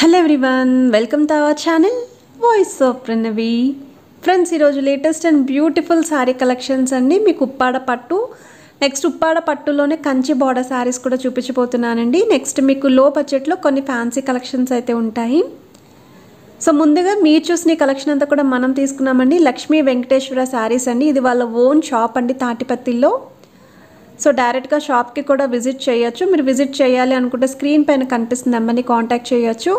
Hello everyone, welcome to our channel voice of Pranavi. Friends, ఈరోజు latest and beautiful sari collections అండి। మీకు ఉప్పాడ పట్టు, next Uppada పట్టులోనే కంచి బోర్డర్ సారీస్ కూడా చూపించబోతున్నానండి। నెక్స్ట్ మీకు లో బడ్జెట్లో కొన్ని ఫ్యాన్సీ కలెక్షన్స్ అయితే ఉంటాయి। సో ముందుగా మీరు చూసిన కలెక్షన్ అంతా కూడా మనం తీసుకున్నామండి। లక్ష్మీ వెంకటేశ్వర సారీస్ అండి, ఇది వాళ్ళ ఓన్ షాప్ అండి తాటిపత్తిలో। सो डायरेक्ट शॉप की कोड़ा विजिट चेयोच्चु। मीरु विजिट चेयाली अनुकुंटे स्क्रीन पैन कनिपिस्तुन्न नंबर्नी कांटाक्ट चेयोच्चु।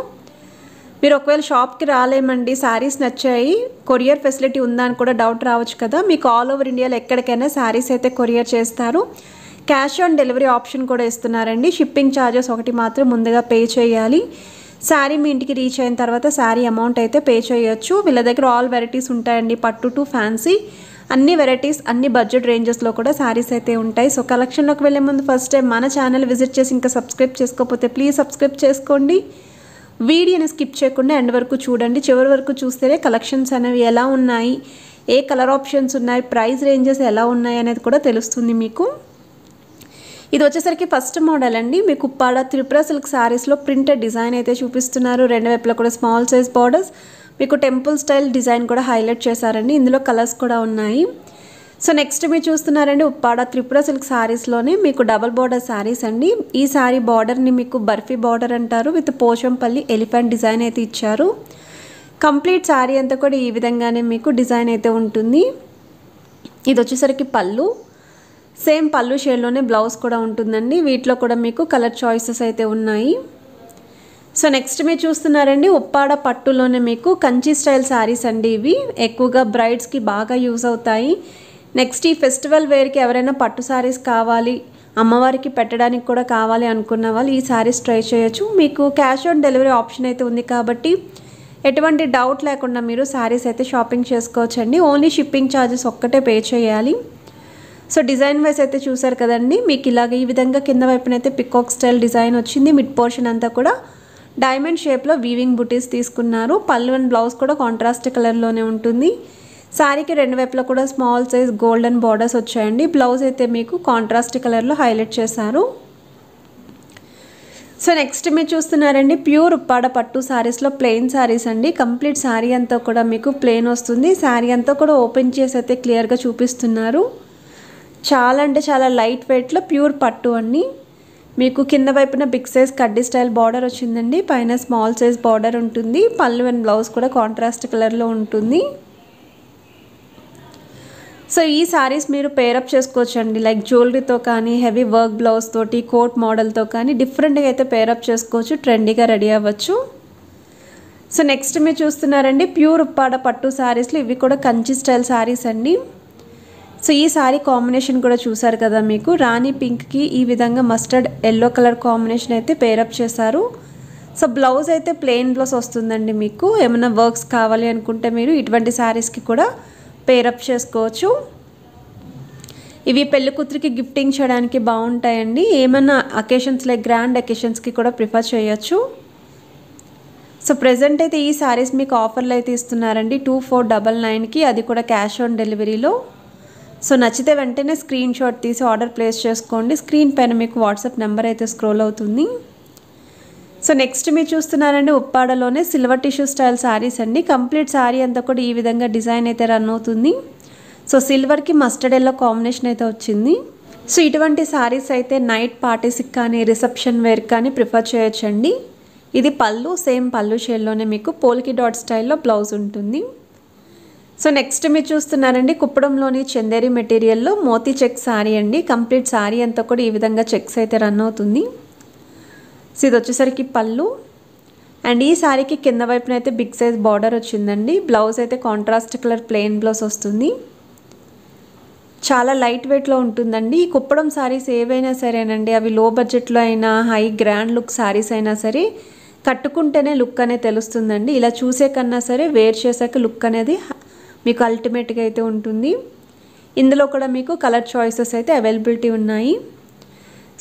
मीरु ओकवेळ शॉप की रालेमंडी, सारीस नच्चाई, कोरियर फैसिलिटी उंदा अनि कोड़ा डाउट रावोच्चु कदा। मीकु आल ओवर इंडिया लो एक्कडैकैना सारीस अयिते कोरियर चेस्तारु। कैश ऑन डेलीवरी ऑप्शन कोड़ा इस्तुन्नारंडी। शिपिंग चार्जेस ओकटी मात्रम मुंदुगा पे चेयाली। सारी मी इंटिकी रीच अयिन तर्वात सारी अमौंट अयिते पे चेयोच्चु। वील्ल दग्गर आल वेरैटीस उंटायंडी, पट्टू टू फैंसी అన్ని వెరైటీస్, అన్ని బడ్జెట్ రేంజెస్ లో కూడా సారీస్ అయితే ఉంటాయి। సో కలెక్షన్ లోకి వెళ్ళే ముందు ఫస్ట్ టైం మన ఛానల్ విజిట్ చేసి ఇంకా సబ్స్క్రైబ్ చేసుకోకపోతే ప్లీజ్ సబ్స్క్రైబ్ చేసుకోండి। వీడియోని స్కిప్ చేయకుండా ఎండ్ వరకు చూడండి। చివరి వరకు చూస్తేనే కలెక్షన్స్ అనేవి ఎలా ఉన్నాయి, ఏ కలర్ ఆప్షన్స్ ఉన్నాయి, ప్రైస్ రేంజెస్ ఎలా ఉన్నాయి అనేది కూడా తెలుస్తుంది మీకు। ఇది వచ్చేసరికి ఫస్ట్ మోడల్ అండి। మీకు కుప్పాడ త్రిపుర సిల్క్ సారీస్ లో ప్రింటెడ్ డిజైన్ అయితే చూపిస్తున్నారు। రెండు వైపులా కూడా స్మాల్ సైజ్ బోర్డర్స్, మీకు టెంపుల్ స్టైల్ డిజైన్ కూడా హైలైట్ చేశారండి। ఇందులో కలర్స్ కూడా ఉన్నాయి। సో నెక్స్ట్ మీరు చూస్తున్నారండి ఉప్పాడ త్రిపుర సిల్క్ సారీస్ లోనే మీకు డబుల్ బోర్డర్ సారీస్ అండి। ఈ సారీ బోర్డర్ ని మీకు బర్ఫీ బోర్డర్ అంటారు, విత్ పోచంపల్లి ఎలిఫెంట్ డిజైన్ అయితే ఇచ్చారు। కంప్లీట్ సారీ అంతా కూడా ఈ విధంగానే మీకు డిజైన్ అయితే ఉంటుంది। ఇది వచ్చేసరికి పళ్ళు, సేమ్ పళ్ళు షేడ్ లోనే బ్లౌజ్ కూడా ఉంటుందండి। వీటిలో కూడా మీకు కలర్ చాయిసెస్ అయితే ఉన్నాయి। సో నెక్స్ట్ మీరు చూస్తున్నారండి ఉప్పాడ పట్టులోనే మీకు కంచి స్టైల్ సారీస్ అండి। ఇవి ఎక్కువగా బ్రైడ్స్కి బాగా యూజ్ అవుతాయి। నెక్స్ట్ ఈ ఫెస్టివల్ వేర్కి ఎవరైనా పట్టు సారీస్ కావాలి, అమ్మవారికి పెట్టడానికి కూడా కావాలి అనుకున్న వాళ్ళు ఈ సారీస్ ట్రై చేయొచ్చు। మీకు క్యాష్ ఆన్ డెలివరీ ఆప్షన్ అయితే ఉంది కాబట్టి ఎటువంటి డౌట్ లేకుండా మీరు సారీస్ అయితే షాపింగ్ చేసుకోవచ్చండి। ఓన్లీ షిప్పింగ్ ఛార్జెస్ ఒక్కటే పే చేయాలి। సో డిజైన్ వైస్ అయితే చూసారు కదండి, మీకు ఇలాగ ఈ విధంగా కింద వైపునైతే పికాక్ స్టైల్ డిజైన్ వచ్చింది। మిడ్ పోర్షన్ అంతా కూడా డైమండ్ షేప్లో వీవింగ్ బుటీస్ తీసుకున్నారు। పళ్ళు అండ్ బ్లౌజ్ కూడా కాంట్రాస్ట్ కలర్లోనే ఉంటుంది। శారీకి రెండు వైపులా కూడా స్మాల్ సైజ్ గోల్డెన్ బార్డర్స్ వచ్చాయండి। బ్లౌజ్ అయితే మీకు కాంట్రాస్ట్ కలర్లో హైలైట్ చేశారు। సో నెక్స్ట్ మీరు చూస్తున్నారండి ప్యూర్ ఉప్పాడ పట్టు శారీస్లో ప్లెయిన్ శారీస్ అండి। కంప్లీట్ శారీ అంతా కూడా మీకు ప్లెయిన్ వస్తుంది। శారీ అంతా కూడా ఓపెన్ చేసి అయితే క్లియర్గా చూపిస్తున్నారు। చాలా అంటే చాలా లైట్ వెయిట్లో ప్యూర్ పట్టు అన్నీ। మీకు కింద వైపున బిగ్ సైజ్ కడ్డీ స్టైల్ బార్డర్ వచ్చిందండి, పైన స్మాల్ సైజ్ బార్డర్ ఉంటుంది। పళ్ళు అండ్ బ్లౌజ్ కూడా కాంట్రాస్ట్ కలర్లో ఉంటుంది। సో ఈ సారీస్ మీరు పేరప్ చేసుకోవచ్చండి, లైక్ జ్యువెలరీతో కానీ, హెవీ వర్క్ బ్లౌజ్ తోటి, కోట్ మోడల్తో కానీ డిఫరెంట్గా అయితే పేరప్ చేసుకోవచ్చు, ట్రెండీగా రెడీ అవ్వచ్చు। సో నెక్స్ట్ మీరు చూస్తున్నారండి ప్యూర్ ఉప్పాడ పట్టు సారీస్లో ఇవి కూడా కంచి స్టైల్ సారీస్ అండి। సో ఈ సారీ కాంబినేషన్ కూడా చూసారు కదా, మీకు రాణి పింక్కి ఈ విధంగా మస్టర్డ్ ఎల్లో కలర్ కాంబినేషన్ అయితే పేరప్ చేశారు। సో బ్లౌజ్ అయితే ప్లెయిన్ బ్లౌజ్ వస్తుందండి। మీకు ఏమైనా వర్క్స్ కావాలి అనుకుంటే మీరు ఇటువంటి సారీస్కి కూడా పేరప్ చేసుకోవచ్చు। ఇవి పెళ్లి కూతురికి గిఫ్టింగ్ చేయడానికి బాగుంటాయండి। ఏమైనా అకేషన్స్ లైక్ గ్రాండ్ అకేషన్స్కి కూడా ప్రిఫర్ చేయొచ్చు। సో ప్రెజెంట్ అయితే ఈ సారీస్ మీకు ఆఫర్లు అయితే ఇస్తున్నారండి 2499కి, అది కూడా క్యాష్ ఆన్ డెలివరీలో। సో నచ్చితే వెంటనే స్క్రీన్ షాట్ తీసి ఆర్డర్ ప్లేస్ చేసుకోండి। స్క్రీన్ పైన మీకు వాట్సాప్ నెంబర్ అయితే స్క్రోల్ అవుతుంది। సో నెక్స్ట్ మీరు చూస్తున్నారండి ఉప్పాడలోనే సిల్వర్ టిష్యూ స్టైల్ సారీస్ అండి। కంప్లీట్ సారీ అంతా కూడా ఈ విధంగా డిజైన్ అయితే రన్ అవుతుంది। సో సిల్వర్కి మస్టర్డ్ ఎల్లో కాంబినేషన్ అయితే వచ్చింది। సో ఇటువంటి సారీస్ అయితే నైట్ పార్టీస్కి కానీ, రిసెప్షన్ వేర్ కానీ ప్రిఫర్ చేయొచ్చండి। ఇది పళ్ళు, సేమ్ పళ్ళు షేడ్లోనే మీకు పోల్కి డాట్ స్టైల్లో బ్లౌజ్ ఉంటుంది। సో నెక్స్ట్ మీరు చూస్తున్నారండి కుప్పడంలోని చందేరి మెటీరియల్లో మోతీ చెక్ సారీ అండి। కంప్లీట్ సారీ అంతా కూడా ఈ విధంగా చెక్స్ అయితే రన్ అవుతుంది। సో ఇది వచ్చేసరికి పళ్ళు, అండ్ ఈ సారీకి కింద వైపున అయితే బిగ్ సైజ్ బార్డర్ వచ్చిందండి। బ్లౌజ్ అయితే కాంట్రాస్ట్ కలర్ ప్లెయిన్ బ్లౌజ్ వస్తుంది। చాలా లైట్ వెయిట్లో ఉంటుందండి ఈ కుప్పడం సారీస్ ఏవైనా సరేనండి, అవి లో బడ్జెట్లో అయినా, హై గ్రాండ్ లుక్ సారీస్ అయినా సరే కట్టుకుంటేనే లుక్ అనేది తెలుస్తుందండి। ఇలా చూసే కన్నా సరే వేర్ చేసాక లుక్ అనేది మీకు అల్టిమేట్గా అయితే ఉంటుంది। ఇందులో కూడా మీకు కలర్ చాయిసెస్ అయితే అవైలబిలిటీ ఉన్నాయి।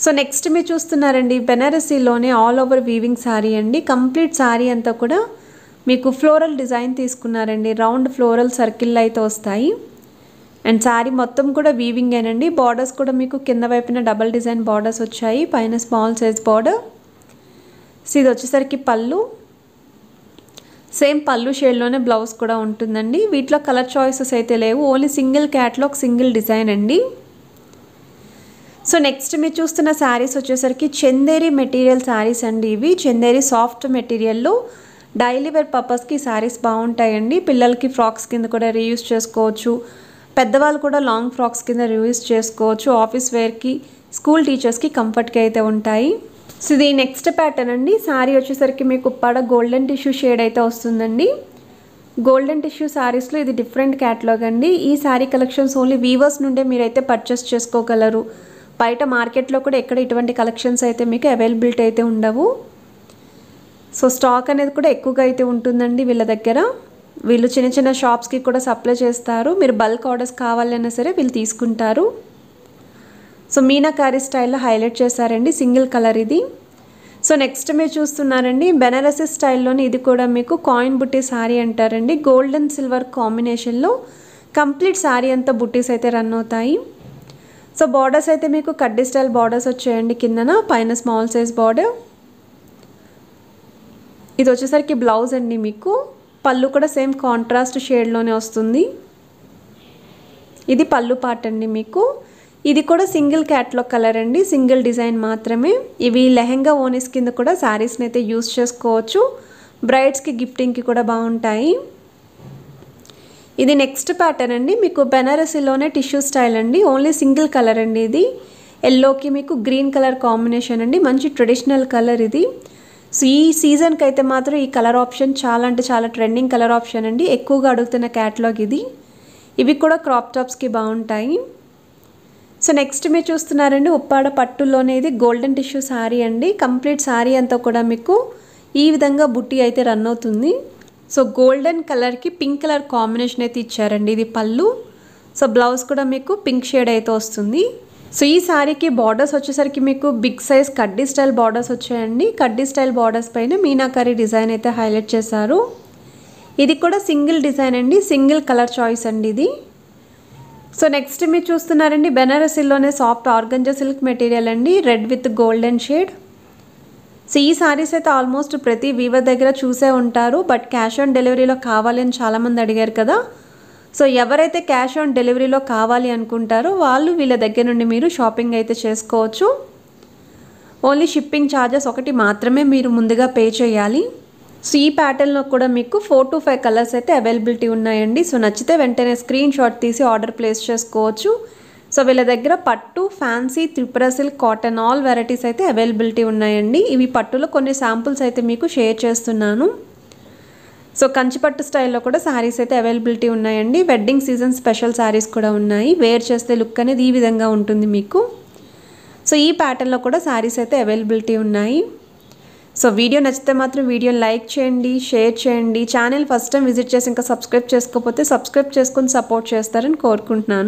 సో నెక్స్ట్ మీరు చూస్తున్నారండి బెనారసీలోనే ఆల్ ఓవర్ వీవింగ్ సారీ అండి। కంప్లీట్ సారీ అంతా కూడా మీకు ఫ్లోరల్ డిజైన్ తీసుకున్నారండి, రౌండ్ ఫ్లోరల్ సర్కిల్ అయితే వస్తాయి। అండ్ సారీ మొత్తం కూడా వీవింగ్ ఏనండి। బార్డర్స్ కూడా మీకు కింద వైపున డబల్ డిజైన్ బార్డర్స్ వచ్చాయి, పైన స్మాల్ సైజ్ బార్డర్। సో ఇది వచ్చేసరికి పళ్ళు, సేమ్ పల్లు షేడ్ లోనే బ్లౌజ్ కూడా ఉంటుందండి. వీటిలో కలర్ చాయిసెస్ అయితే లేవు, only single catalogue single design అండి. సో నెక్స్ట్ మీరు చూస్తున్న శారీస్ వచ్చేసరికి చందేరి మెటీరియల్ శారీస్ అండి. ఇవి చందేరి సాఫ్ట్ మెటీరియల్లో డైలీ వేర్ పర్పస్కి శారీస్ బాగుంటాయండి. పిల్లలకి ఫ్రాక్స్ కింద కూడా రీయూజ్ చేసుకోవచ్చు, పెద్దవాళ్ళు కూడా లాంగ్ ఫ్రాక్స్ కింద రీయూజ్ చేసుకోవచ్చు. ఆఫీస్ వేర్కి స్కూల్ టీచర్స్కి కంఫర్ట్కి అయితే ఉంటాయి. సో ఇది నెక్స్ట్ ప్యాటర్న్ అండి. శారీ వచ్చేసరికి మీకు పడ గోల్డెన్ టిష్యూ షేడ్ అయితే వస్తుందండి. గోల్డెన్ టిష్యూ శారీస్లో ఇది డిఫరెంట్ క్యాటలాగ్ అండి. ఈ శారీ కలెక్షన్స్ ఓన్లీ వీవర్స్ నుండే మీరైతే పర్చేస్ చేసుకోగలరు. బయట మార్కెట్లో కూడా ఎక్కడ ఇటువంటి కలెక్షన్స్ అయితే మీకు అవైలబిలిటీ అయితే ఉండవు. సో స్టాక్ అనేది కూడా ఎక్కువగా అయితే ఉంటుందండి వీళ్ళ దగ్గర. వీళ్ళు చిన్న చిన్న షాప్స్కి కూడా సప్లై చేస్తారు. మీరు బల్క్ ఆర్డర్స్ కావాలన్నా సరే వీళ్ళు తీసుకుంటారు. సో మీనాకారి స్టైల్లో హైలైట్ చేశారండి, సింగిల్ కలర్ ఇది. సో నెక్స్ట్ మీరు చూస్తున్నారండి బెనారసీ స్టైల్లోని, ఇది కూడా మీకు కాయిన్ బుట్టి శారీ అంటారండి. గోల్డ్ అండ్ సిల్వర్ కాంబినేషన్లో కంప్లీట్ శారీ అంతా బుట్టీస్ అయితే రన్ అవుతాయి. సో బార్డర్స్ అయితే మీకు కడ్డీ స్టైల్ బార్డర్స్ వచ్చాయండి, కిందన పైన స్మాల్ సైజ్ బార్డర్. ఇది వచ్చేసరికి బ్లౌజ్ అండి. మీకు పళ్ళు కూడా సేమ్ కాంట్రాస్ట్ షేడ్లోనే వస్తుంది. ఇది పళ్ళు పార్ట్ అండి. మీకు ఇది కూడా సింగిల్ క్యాటలాగ్ కలర్ అండి, సింగిల్ డిజైన్ మాత్రమే. ఇవి లెహెంగా ఓనీస్ కింద కూడా శారీస్ని అయితే యూజ్ చేసుకోవచ్చు. బ్రైడ్స్కి గిఫ్టింగ్కి కూడా బాగుంటాయి. ఇది నెక్స్ట్ ప్యాటర్న్ అండి. మీకు బెనారసీలోనే టిష్యూ స్టైల్ అండి, ఓన్లీ సింగిల్ కలర్ అండి. ఇది ఎల్లోకి మీకు గ్రీన్ కలర్ కాంబినేషన్ అండి, మంచి ట్రెడిషనల్ కలర్ ఇది. సో ఈ సీజన్కి అయితే మాత్రం ఈ కలర్ ఆప్షన్ చాలా అంటే చాలా ట్రెండింగ్ కలర్ ఆప్షన్ అండి. ఎక్కువగా అడుగుతున్న క్యాటలాగ్ ఇది. ఇవి కూడా క్రాప్ టాప్స్కి బాగుంటాయి. సో నెక్స్ట్ మీరు చూస్తున్నారండి ఉప్పాడ పట్టులోనే, ఇది గోల్డెన్ టిష్యూ శారీ అండి. కంప్లీట్ శారీ అంతా కూడా మీకు ఈ విధంగా బుట్టి అయితే రన్ అవుతుంది. సో గోల్డెన్ కలర్కి పింక్ కలర్ కాంబినేషన్ అయితే ఇచ్చారండి. ఇది పళ్ళు. సో బ్లౌజ్ కూడా మీకు పింక్ షేడ్ అయితే వస్తుంది. సో ఈ శారీకి బార్డర్స్ వచ్చేసరికి మీకు బిగ్ సైజ్ కడ్డీ స్టైల్ బార్డర్స్ వచ్చాయండి. కడ్డీ స్టైల్ బార్డర్స్ పైన మీనాకరీ డిజైన్ అయితే హైలైట్ చేశారు. ఇది కూడా సింగిల్ డిజైన్ అండి, సింగిల్ కలర్ చాయిస్ అండి ఇది. సో నెక్స్ట్ మీరు చూస్తున్నారండి బెనారసీలోనే సాఫ్ట్ ఆర్గంజా సిల్క్ మెటీరియల్ అండి, red with golden shade. So ఈ శారీస్ అయితే ఆల్మోస్ట్ ప్రతి వీవర్ దగ్గర చూసే ఉంటారు. బట్ క్యాష్ ఆన్ డెలివరీలో కావాలి అని చాలామంది అడిగారు కదా. సో ఎవరైతే క్యాష్ ఆన్ డెలివరీలో కావాలి అనుకుంటారో వాళ్ళు వీళ్ళ దగ్గర నుండి మీరు షాపింగ్ అయితే చేసుకోవచ్చు. ఓన్లీ షిప్పింగ్ ఛార్జెస్ ఒకటి మాత్రమే మీరు ముందుగా పే చేయాలి. సో ఈ ప్యాటర్న్లో కూడా మీకు 4 to 5 కలర్స్ అయితే అవైలబిలిటీ ఉన్నాయండి. సో నచ్చితే వెంటనే స్క్రీన్ షాట్ తీసి ఆర్డర్ ప్లేస్ చేసుకోవచ్చు. సో వీళ్ళ దగ్గర పట్టు, fancy, Tripura silk, cotton all varieties అయితే అవైలబిలిటీ ఉన్నాయండి. ఇవి పట్టులో కొన్ని శాంపుల్స్ అయితే మీకు షేర్ చేస్తున్నాను. సో కంచిపట్టు స్టైల్లో కూడా శారీస్ అయితే అవైలబిలిటీ ఉన్నాయండి. వెడ్డింగ్ సీజన్ స్పెషల్ శారీస్ కూడా ఉన్నాయి. వేర్ చేస్తే లుక్ అనేది ఈ విధంగా ఉంటుంది మీకు. సో ఈ ప్యాటర్న్లో కూడా శారీస్ అయితే అవైలబిలిటీ ఉన్నాయి. సో వీడియో నచ్చితే మాత్రం వీడియోని లైక్ చేయండి, షేర్ చేయండి. ఛానల్ ఫస్ట్ టైం విజిట్ చేసి ఇంకా సబ్స్క్రైబ్ చేసుకోకపోతే సబ్స్క్రైబ్ చేసుకొని సపోర్ట్ చేస్తారని కోరుకుంటున్నాను.